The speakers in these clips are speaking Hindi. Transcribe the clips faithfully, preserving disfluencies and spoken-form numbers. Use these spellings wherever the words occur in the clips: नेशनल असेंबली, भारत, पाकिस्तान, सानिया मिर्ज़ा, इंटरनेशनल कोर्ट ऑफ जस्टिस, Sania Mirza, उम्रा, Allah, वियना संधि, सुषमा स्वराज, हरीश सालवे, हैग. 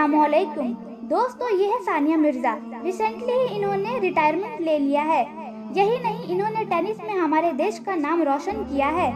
अस्सलामुअलैकुम दोस्तों, ये है सानिया मिर्ज़ा। रिसेंटली ही इन्होंने रिटायरमेंट ले लिया है। यही नहीं, इन्होंने टेनिस में हमारे देश का नाम रोशन किया है।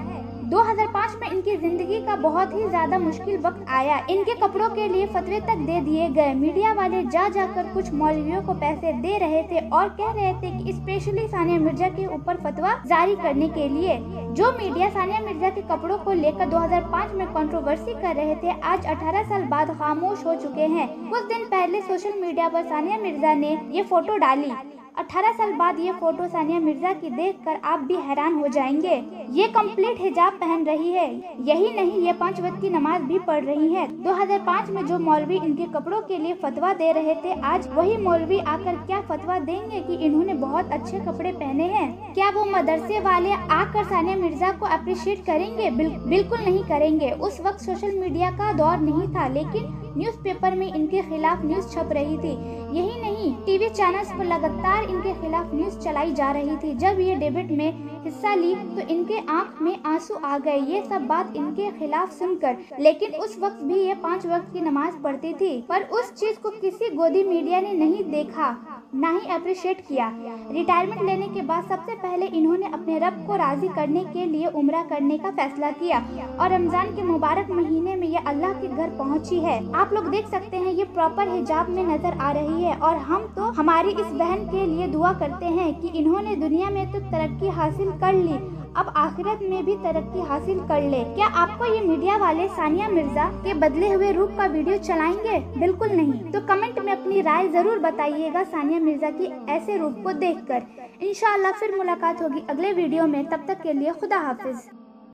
दो हज़ार पाँच में इनकी जिंदगी का बहुत ही ज्यादा मुश्किल वक्त आया। इनके कपड़ों के लिए फतवे तक दे दिए गए। मीडिया वाले जा जाकर कुछ मौलवियों को पैसे दे रहे थे और कह रहे थे कि स्पेशली सानिया मिर्जा के ऊपर फतवा जारी करने के लिए। जो मीडिया सानिया मिर्जा के कपड़ों को लेकर दो हज़ार पाँच में कंट्रोवर्सी कर रहे थे, आज अठारह साल बाद खामोश हो चुके हैं। कुछ दिन पहले सोशल मीडिया पर सानिया मिर्जा ने ये फोटो डाली। अठारह साल बाद ये फोटो सानिया मिर्जा की देखकर आप भी हैरान हो जाएंगे। ये कंप्लीट हिजाब पहन रही है। यही नहीं, ये पाँच वक्त की नमाज भी पढ़ रही है। दो हज़ार पाँच में जो मौलवी इनके कपड़ों के लिए फतवा दे रहे थे, आज वही मौलवी आकर क्या फतवा देंगे कि इन्होंने बहुत अच्छे कपड़े पहने हैं। क्या वो मदरसे वाले आकर सानिया मिर्जा को अप्रिशिएट करेंगे? बिल, बिल्कुल नहीं करेंगे। उस वक्त सोशल मीडिया का दौर नहीं था, लेकिन न्यूज़पेपर में इनके खिलाफ न्यूज़ छप रही थी। यही नहीं, टीवी चैनल्स पर लगातार इनके खिलाफ न्यूज़ चलाई जा रही थी। जब ये डिबेट में हिस्सा ली तो इनके आंख में आंसू आ गए, ये सब बात इनके खिलाफ सुनकर। लेकिन उस वक्त भी ये पांच वक्त की नमाज पढ़ती थी, पर उस चीज को किसी गोदी मीडिया ने नहीं देखा, ना ही अप्रिशिएट किया। रिटायरमेंट लेने के बाद सबसे पहले इन्होंने अपने रब को राजी करने के लिए उम्रा करने का फैसला किया और रमजान के मुबारक महीने में ये अल्लाह के घर पहुंची है। आप लोग देख सकते हैं, ये प्रॉपर हिजाब में नजर आ रही है। और हम तो हमारी इस बहन के लिए दुआ करते हैं कि इन्होंने दुनिया में तो तरक्की हासिल कर ली, अब आखिरत में भी तरक्की हासिल कर ले। क्या आपको ये मीडिया वाले सानिया मिर्जा के बदले हुए रूप का वीडियो चलाएंगे? बिल्कुल नहीं। तो कमेंट में अपनी राय जरूर बताइएगा सानिया मिर्जा की ऐसे रूप को देखकर। इंशाअल्लाह फिर मुलाकात होगी अगले वीडियो में। तब तक के लिए खुदा हाफिज।